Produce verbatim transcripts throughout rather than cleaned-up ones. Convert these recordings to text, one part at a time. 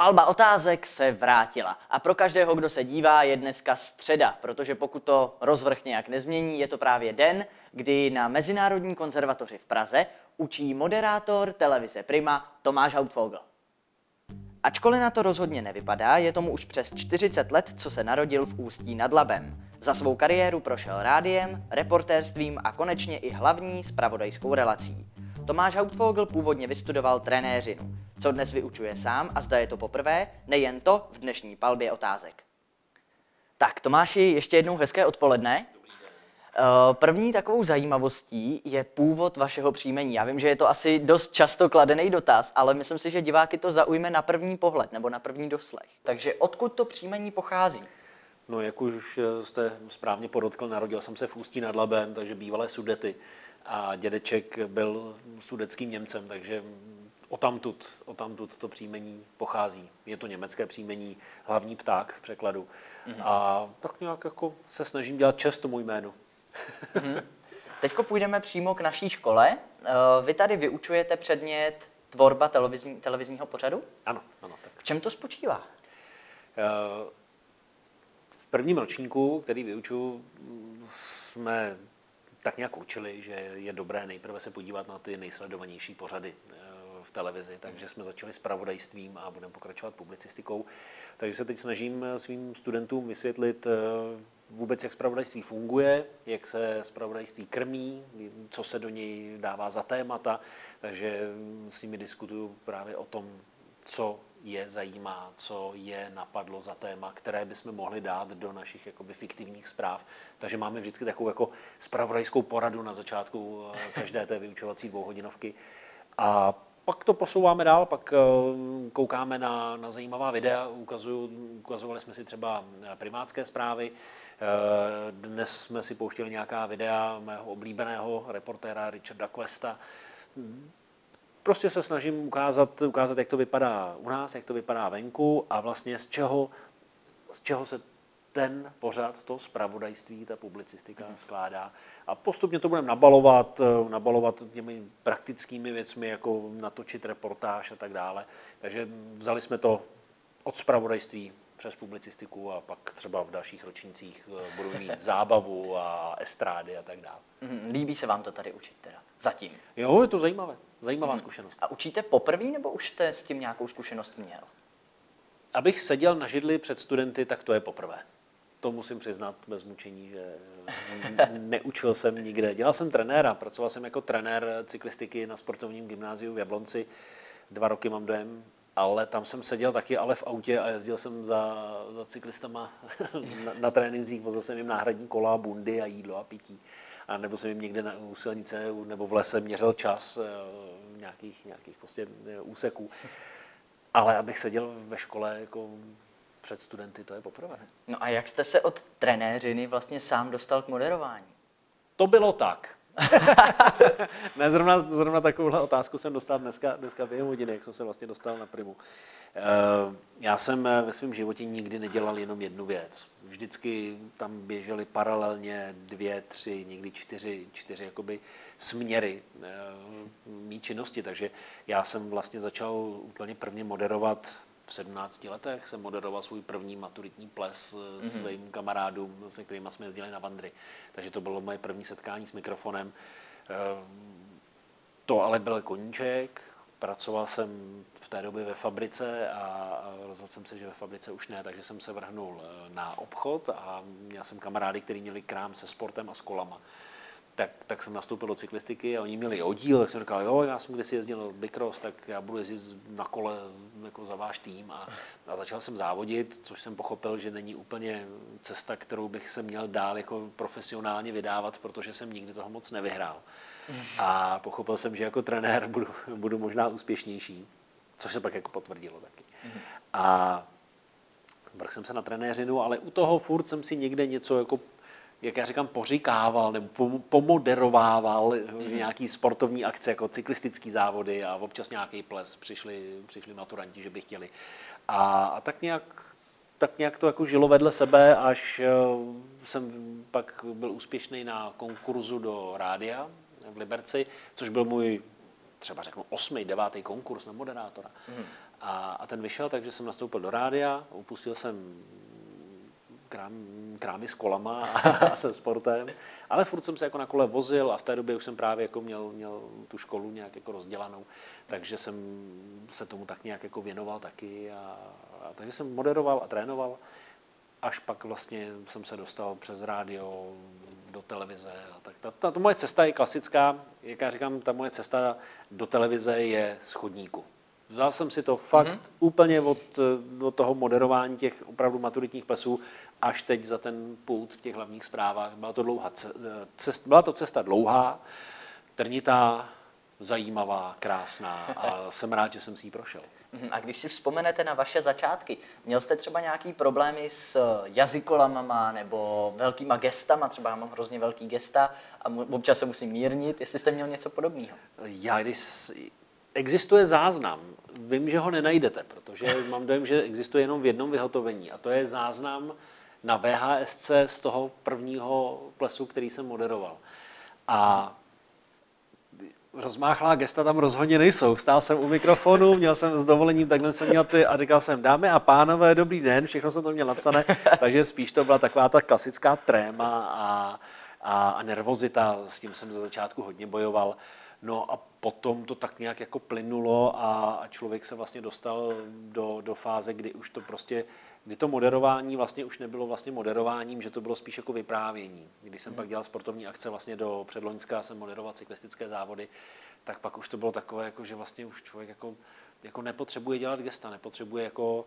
Palba otázek se vrátila a pro každého, kdo se dívá, je dneska středa, protože pokud to rozvrh nějak nezmění, je to právě den, kdy na Mezinárodní konzervatoři v Praze učí moderátor televize Prima Tomáš Hauptvogel. Ačkoliv na to rozhodně nevypadá, je tomu už přes čtyřicet let, co se narodil v Ústí nad Labem. Za svou kariéru prošel rádiem, reportérstvím a konečně i hlavní zpravodajskou relací. Tomáš Hauptvogel původně vystudoval trenéřinu, co dnes vyučuje sám a zda je to poprvé, nejen to v dnešní palbě otázek. Tak Tomáši, ještě jednou hezké odpoledne. První takovou zajímavostí je původ vašeho příjmení. Já vím, že je to asi dost často kladený dotaz, ale myslím si, že diváky to zaujme na první pohled nebo na první doslech. Takže odkud to příjmení pochází? No, jak už jste správně podotkl, narodil jsem se v Ústí nad Labem, takže bývalé Sudety. A dědeček byl sudeckým Němcem, takže odtamtud, odtamtud to příjmení pochází. Je to německé příjmení, hlavní pták v překladu. Mm-hmm. A tak nějak jako se snažím dělat čest tomu jménu. Mm-hmm. Teďko půjdeme přímo k naší škole. Vy tady vyučujete předmět tvorba televizní, televizního pořadu? Ano, ano. Tak. V čem to spočívá? V prvním ročníku, který vyučuju, jsme tak nějak učili, že je dobré nejprve se podívat na ty nejsledovanější pořady v televizi, takže jsme začali s zpravodajstvím a budeme pokračovat publicistikou. Takže se teď snažím svým studentům vysvětlit vůbec, jak zpravodajství funguje, jak se zpravodajství krmí, co se do něj dává za témata, takže s nimi diskutuju právě o tom, co je zajímá, co je napadlo za téma, které bychom mohli dát do našich jakoby fiktivních zpráv. Takže máme vždycky takovou jako zpravodajskou poradu na začátku každé té vyučovací dvouhodinovky. A pak to posouváme dál, pak koukáme na, na zajímavá videa, ukazuju, ukazovali jsme si třeba primátské zprávy. Dnes jsme si pouštěli nějaká videa mého oblíbeného reportéra Richarda Questa. Prostě se snažím ukázat, ukázat, jak to vypadá u nás, jak to vypadá venku a vlastně z čeho, z čeho se ten pořad, to zpravodajství, ta publicistika mm. skládá. A postupně to budeme nabalovat, nabalovat těmi praktickými věcmi, jako natočit reportáž a tak dále. Takže vzali jsme to od zpravodajství přes publicistiku a pak třeba v dalších ročnících budu mít zábavu a estrády a tak dále. Mm, líbí se vám to tady učit teda? Zatím. Jo, je to zajímavé. Zajímavá mm. zkušenost. A učíte poprvé, nebo už jste s tím nějakou zkušenost měl? Abych seděl na židli před studenty, tak to je poprvé. To musím přiznat bez mučení, že neučil jsem nikde. Dělal jsem trenéra, pracoval jsem jako trenér cyklistiky na sportovním gymnáziu v Jablonci. Dva roky mám dojem, ale tam jsem seděl taky ale v autě a jezdil jsem za, za cyklistama na, na trénincích, vozil jsem jim náhradní kola, bundy a jídlo a pití. A nebo jsem jim někde na u silnice nebo v lese měřil čas nějakých, nějakých prostě úseků. Ale abych seděl ve škole jako před studenty, to je poprvé. No a jak jste se od trenéřiny vlastně sám dostal k moderování? To bylo tak. ne, zrovna, zrovna takovouhle otázku jsem dostal dneska, dneska dvě hodiny, jak jsem se vlastně dostal na Primu. Já jsem ve svém životě nikdy nedělal jenom jednu věc. Vždycky tam běžely paralelně dvě, tři, někdy čtyři, čtyři jakoby směry mý činnosti. Takže já jsem vlastně začal úplně prvně moderovat. V sedmnácti letech jsem moderoval svůj první maturitní ples mm-hmm. svým kamarádům, se kterými jsme jezdili na vandry. Takže to bylo moje první setkání s mikrofonem. To ale byl koníček. Pracoval jsem v té době ve fabrice a rozhodl jsem se, že ve fabrice už ne, takže jsem se vrhnul na obchod a měl jsem kamarády, kteří měli krám se sportem a s kolama. Tak, tak jsem nastoupil do cyklistiky a oni měli oddíl, tak jsem říkal, jo, já jsem kdysi jezdil Bikros, tak já budu jezdit na kole jako za váš tým a, a začal jsem závodit, což jsem pochopil, že není úplně cesta, kterou bych se měl dál jako profesionálně vydávat, protože jsem nikdy toho moc nevyhrál. A pochopil jsem, že jako trenér budu, budu možná úspěšnější, což se pak jako potvrdilo taky. A vrhl jsem se na trenéřinu, ale u toho furt jsem si někde něco jako jak já říkám, poříkával nebo pomoderovával mm. nějaký sportovní akce, jako cyklistické závody a občas nějaký ples, přišli, přišli maturanti, že by chtěli. A, a tak, nějak, tak nějak to jako žilo vedle sebe, až jsem pak byl úspěšný na konkurzu do rádia v Liberci, což byl můj třeba řeknu osmý, devátý konkurs na moderátora. Mm. A, a ten vyšel, takže jsem nastoupil do rádia, upustil jsem krám, krámy s kolama a, a se sportem, ale furt jsem se jako na kole vozil a v té době už jsem právě jako měl, měl tu školu nějak jako rozdělanou, takže jsem se tomu tak nějak jako věnoval taky a, a takže jsem moderoval a trénoval, až pak vlastně jsem se dostal přes rádio do televize. A tak ta, ta, ta moje cesta je klasická, jak já říkám, ta moje cesta do televize je z chodníku. Vzal jsem si to fakt mm-hmm. úplně od, od toho moderování těch opravdu maturitních plesů až teď za ten pult v těch hlavních zprávách. Byla to, dlouhá cest, byla to cesta dlouhá, trnitá, zajímavá, krásná a jsem rád, že jsem si ji prošel. A když si vzpomenete na vaše začátky, měl jste třeba nějaký problémy s jazykolamama nebo velkýma gestama, třeba já mám hrozně velký gesta a občas se musím mírnit, jestli jste měl něco podobného? Já když... Existuje záznam, vím, že ho nenajdete, protože mám dojem, že existuje jenom v jednom vyhotovení a to je záznam na V H S z toho prvního plesu, který jsem moderoval. A rozmáchlá gesta tam rozhodně nejsou. Stál jsem u mikrofonu, měl jsem s dovolením, takhle jsem měl ty a říkal jsem, dámy a pánové, dobrý den, všechno jsem to měl napsané, takže spíš to byla taková ta klasická tréma a, a, a nervozita, s tím jsem ze začátku hodně bojoval. No a potom to tak nějak jako plynulo a, a člověk se vlastně dostal do, do fáze, kdy už to prostě, kdy to moderování vlastně už nebylo vlastně moderováním, že to bylo spíš jako vyprávění. Když jsem hmm. pak dělal sportovní akce vlastně do předloňska, jsem moderoval cyklistické závody, tak pak už to bylo takové, jako, že vlastně už člověk jako, jako nepotřebuje dělat gesta, nepotřebuje jako,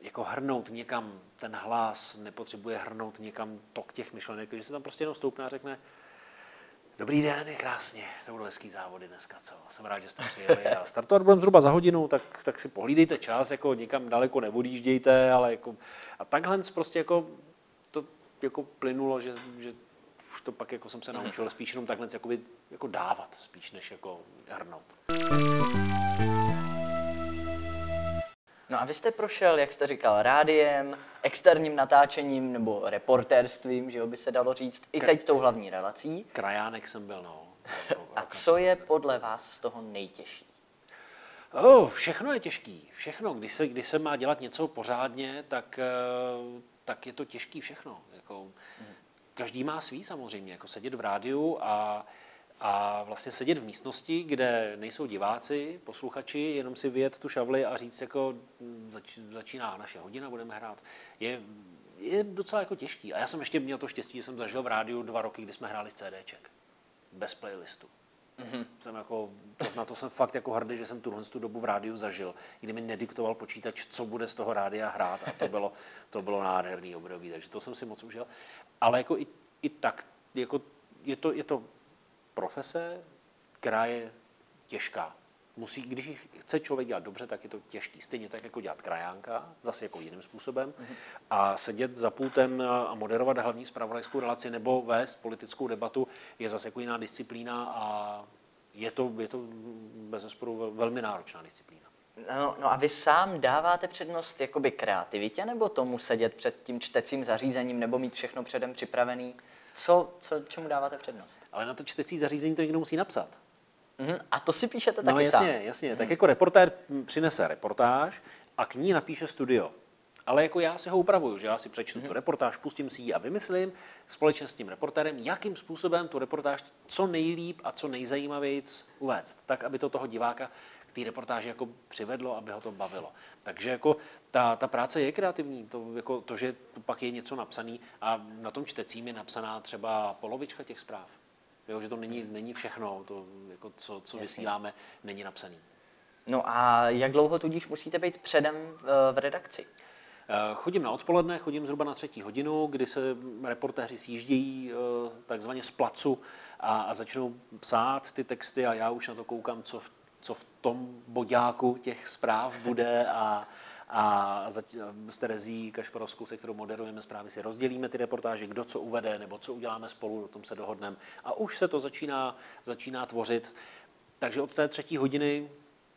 jako hrnout někam ten hlas, nepotřebuje hrnout někam tok těch myšlenek, že se tam prostě jenom stoupne a řekne, dobrý den, je krásně, to budou hezký závody dneska, co? Jsem rád, že jste přijeli. Já startovat budeme zhruba za hodinu, tak, tak si pohlídejte čas, jako nikam daleko neodjíždějte, ale jako... A takhle prostě jako to jako plynulo, že, že už to pak jako jsem se naučil spíš jenom takhle jako, by, jako dávat, spíš než jako hrnout. No a vy jste prošel, jak jste říkal, rádiem, externím natáčením nebo reportérstvím, že jo, by se dalo říct, i teď tou hlavní relací. Krajánek jsem byl, no. A co je podle vás z toho nejtěžší? Oh, všechno je těžký, všechno. Když se, když se má dělat něco pořádně, tak, tak je to těžký všechno. Jako, každý má svý samozřejmě, jako sedět v rádiu a... A vlastně sedět v místnosti, kde nejsou diváci, posluchači, jenom si vyjet tu šavli a říct, jako zač, začíná naše hodina, budeme hrát, je, je docela jako těžký. A já jsem ještě měl to štěstí, že jsem zažil v rádiu dva roky, kdy jsme hráli z CDček, bez playlistu. Mm-hmm. Jsem jako, na to jsem fakt jako hrdý, že jsem tuhle tu dobu v rádiu zažil, kdy mi nediktoval počítač, co bude z toho rádia hrát a to bylo, to bylo nádherný období, takže to jsem si moc užil. Ale jako i, i tak, jako je to, je to profese, která je těžká. Musí, když chce člověk dělat dobře, tak je to těžký. Stejně tak jako dělat krajánka, zase jako jiným způsobem. Mm-hmm. A sedět za pultem a moderovat hlavní zpravodajskou relaci nebo vést politickou debatu je zase jako jiná disciplína a je to, je to bezesporu velmi náročná disciplína. No, no a vy sám dáváte přednost jakoby kreativitě nebo tomu sedět před tím čtecím zařízením nebo mít všechno předem připravený? Co, co, čemu dáváte přednost? Ale na to čtecí zařízení to někdo musí napsat. Mm, a to si píšete taky no, jasně, sám? No jasně, mm. tak jako reportér přinese reportáž a k ní napíše studio. Ale jako já si ho upravuju, že já si přečtu mm. tu reportáž, pustím si ji a vymyslím společně s tím reportérem, jakým způsobem tu reportáž co nejlíp a co nejzajímavějc uvést. Tak, aby to toho diváka k té reportáži jako přivedlo, aby ho to bavilo. Takže jako ta, ta práce je kreativní, to, jako to, že pak je něco napsaný a na tom čtecím je napsaná třeba polovička těch zpráv. Jo, že to není, není všechno, to, jako co, co vysíláme, není napsaný. No a jak dlouho tudíž musíte být předem v, v redakci? Chodím na odpoledne, chodím zhruba na třetí hodinu, kdy se reportéři sjíždějí takzvaně z placu a, a začnou psát ty texty a já už na to koukám, co v co v tom boďáku těch zpráv bude a, a s Terezí Kašparovskou, se kterou moderujeme zprávy, si rozdělíme ty reportáže, kdo co uvede nebo co uděláme spolu, o tom se dohodneme. A už se to začíná, začíná tvořit. Takže od té třetí hodiny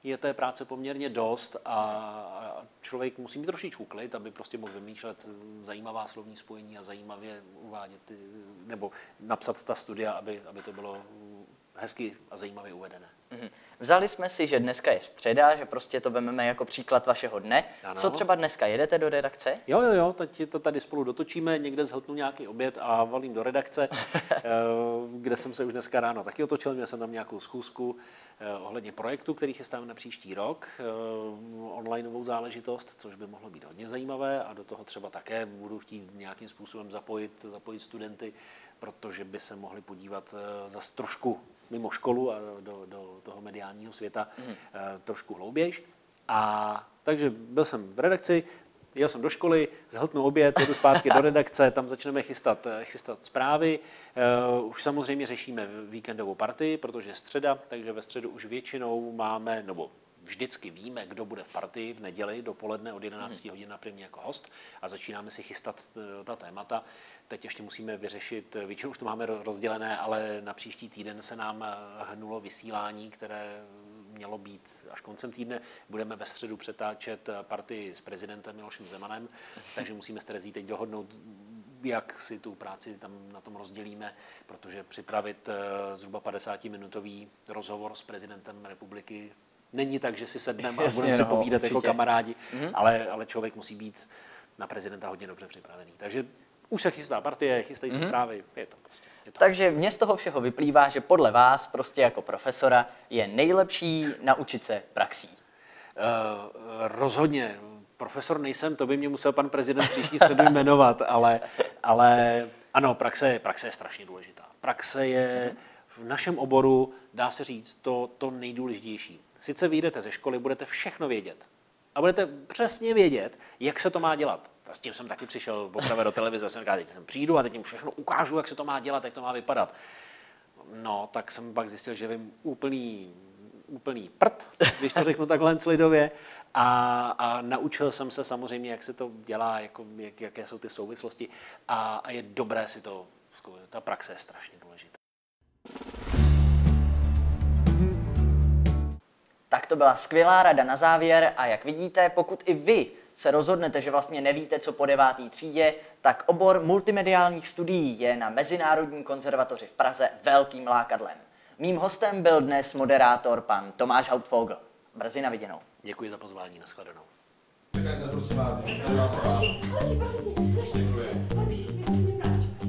je té práce poměrně dost a člověk musí mít trošičku klid, aby prostě mohl vymýšlet zajímavá slovní spojení a zajímavě uvádět ty, nebo napsat ta studia, aby, aby to bylo hezky a zajímavě uvedené. Vzali jsme si, že dneska je středa, že prostě to vememe jako příklad vašeho dne. Ano. Co třeba dneska? Jedete do redakce? Jo, jo, jo, teď to tady spolu dotočíme, někde zhltnu nějaký oběd a valím do redakce, kde jsem se už dneska ráno taky otočil, měl jsem tam nějakou schůzku ohledně projektu, který chystáme na příští rok, onlineovou záležitost, což by mohlo být hodně zajímavé a do toho třeba také budu chtít nějakým způsobem zapojit, zapojit studenty, protože by se mohli podívat zas trošku mimo školu a do, do toho mediálního světa mm. trošku hloubějš. A takže byl jsem v redakci, jel jsem do školy, zhltnu oběd, jdu zpátky do redakce, tam začneme chystat, chystat zprávy. Už samozřejmě řešíme víkendovou partii, protože je středa, takže ve středu už většinou máme, nebo vždycky víme, kdo bude v partii v neděli dopoledne od jedenácti mm. hodin na Primě jako host a začínáme si chystat ta témata. Teď ještě musíme vyřešit, většinou už to máme rozdělené, ale na příští týden se nám hnulo vysílání, které mělo být až koncem týdne. Budeme ve středu přetáčet partii s prezidentem Milošem Zemanem, takže musíme s Terezí teď dohodnout, jak si tu práci tam na tom rozdělíme, protože připravit zhruba padesátiminutový rozhovor s prezidentem republiky není tak, že si sedneme a budeme se povídat určitě. Jako kamarádi, mm-hmm. ale, ale člověk musí být na prezidenta hodně dobře připravený. Takže už se chystá partie, chystají se zprávy, mm-hmm. je to prostě. Je to Takže prostě. Mně z toho všeho vyplývá, že podle vás prostě jako profesora je nejlepší naučit se praxí. Uh, rozhodně. Profesor nejsem, to by mě musel pan prezident příští středu jmenovat, ale, ale ano, praxe, praxe je strašně důležitá. Praxe je mm-hmm. v našem oboru, dá se říct, to, to nejdůležitější. Sice vyjdete ze školy, budete všechno vědět a budete přesně vědět, jak se to má dělat. A s tím jsem taky přišel poprvé do televize, jsem říkal, teď jsem přijdu a teď jim všechno ukážu, jak se to má dělat, jak to má vypadat. No, tak jsem pak zjistil, že vím úplný, úplný prd, když to řeknu takhle lidově. A, a naučil jsem se samozřejmě, jak se to dělá, jako, jak, jaké jsou ty souvislosti a, a je dobré si to zkoušet. Ta praxe je strašně důležitá. Tak to byla skvělá rada na závěr a jak vidíte, pokud i vy se rozhodnete, že vlastně nevíte, co po devátý třídě, tak obor multimediálních studií je na Mezinárodní konzervatoři v Praze velkým lákadlem. Mým hostem byl dnes moderátor pan Tomáš Hauptvogel. Brzy na viděnou. Děkuji za pozvání, nashledanou. Děkuji.